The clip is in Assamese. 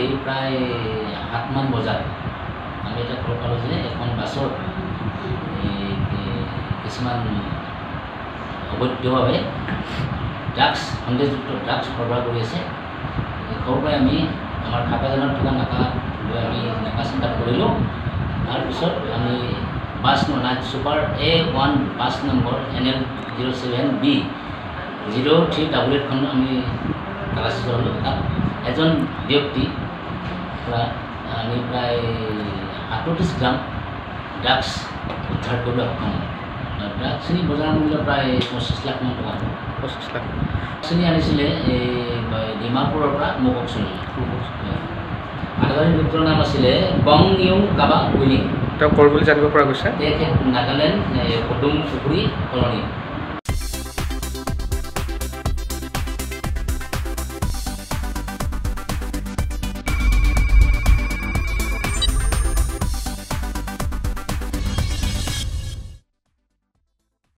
এই প্রায় 7মান বজাত আমি এটা খবর পালো যে এখন বাসর কিছুমান অবৈধভাৱে ড্রাগস সন্দেহযুক্ত ড্রাগস সরবরাহ কৰি আছে। খবর পাই আমি আমার খাতাজনত থকা নাকা আমি নাকা চিন্তাত কৰিলো। তারপর আমি বাস নাইট সুপার A1 বাস নম্বর NL07B0388 আমি তালাচি কৰিলো। তাত এজন ব্যক্তি আমি প্রায় 38 গ্রাম ড্রাগস উদ্ধার করলে সক্ষম। ড্রাগসখিনি বজাৰ মূল্য প্রায় 25 লাখ মান টকা। 25 লাখ ড্রাগসখিনি আনিছিলে এই ডিমাপুৰৰ পৰা মোককচোন। আদাবাৰীৰ পুত্ৰৰ নাম আছিলে গং ইউ কাবা উইলি। তেওঁ কৰ বুলি জানিব পৰা গৈছে। তেখেত নাগালেণ্ড পদুমপুখুৰী কলনী।